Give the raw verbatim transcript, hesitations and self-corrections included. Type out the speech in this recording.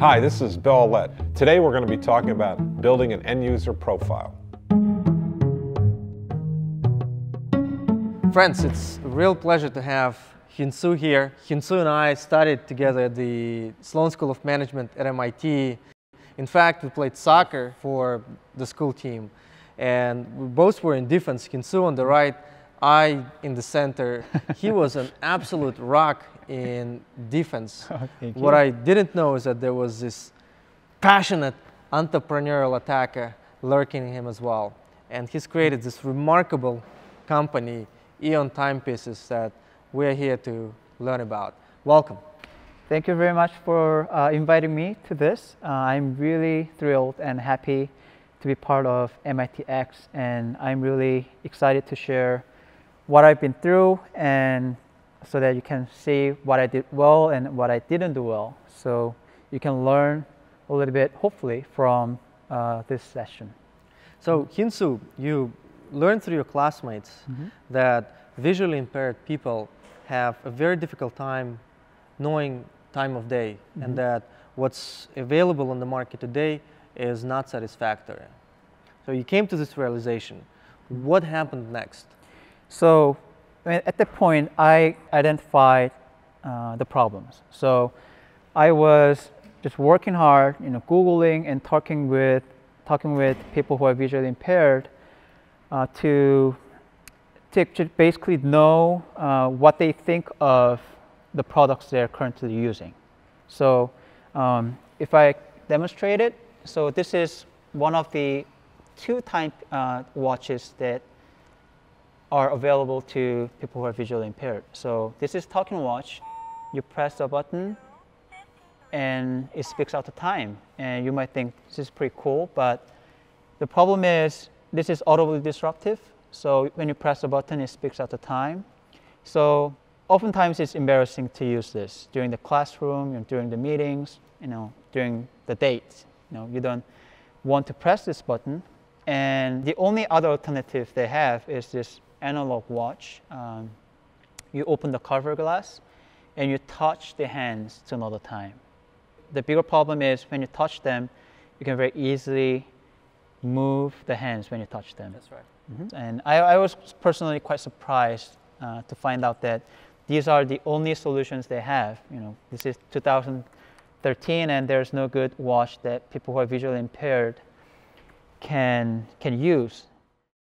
Hi, this is Bill Aulet. Today we're going to be talking about building an end-user profile. Friends, it's a real pleasure to have Hyungsoo here. Hyungsoo and I studied together at the Sloan School of Management at M I T. In fact, we played soccer for the school team. And we both were in defense. Hyungsoo on the right, I in the center. He was an absolute rock in defense. Oh, what you. I didn't know is that there was this passionate entrepreneurial attacker lurking in him as well. And he's created this remarkable company, Eon Timepieces, that we're here to learn about. Welcome. Thank you very much for uh, inviting me to this. Uh, I'm really thrilled and happy to be part of M I T x, and I'm really excited to share what I've been through, and so that you can see what I did well and what I didn't do well. So you can learn a little bit, hopefully, from uh, this session. So Hyungsoo, you learned through your classmates mm-hmm. that visually impaired people have a very difficult time knowing time of day, mm-hmm. and that what's available on the market today is not satisfactory. So you came to this realization. What happened next? So I mean, at that point, I identified uh, the problems. So I was just working hard, you know, Googling and talking with, talking with people who are visually impaired uh, to, to basically know uh, what they think of the products they're currently using. So um, if I demonstrate it, so this is one of the two time uh, watches that are available to people who are visually impaired. So this is talking watch. You press a button and it speaks out the time. And you might think this is pretty cool, but the problem is this is audibly disruptive. So when you press a button, it speaks out the time. So oftentimes it's embarrassing to use this during the classroom, and during the meetings, you know, during the dates. You know, you don't want to press this button. And the only other alternative they have is this analog watch. Um, you open the cover glass and you touch the hands to know the time. The bigger problem is when you touch them, you can very easily move the hands when you touch them. That's right. Mm-hmm. And I, I was personally quite surprised uh, to find out that these are the only solutions they have. You know, this is two thousand thirteen, and there's no good watch that people who are visually impaired can can use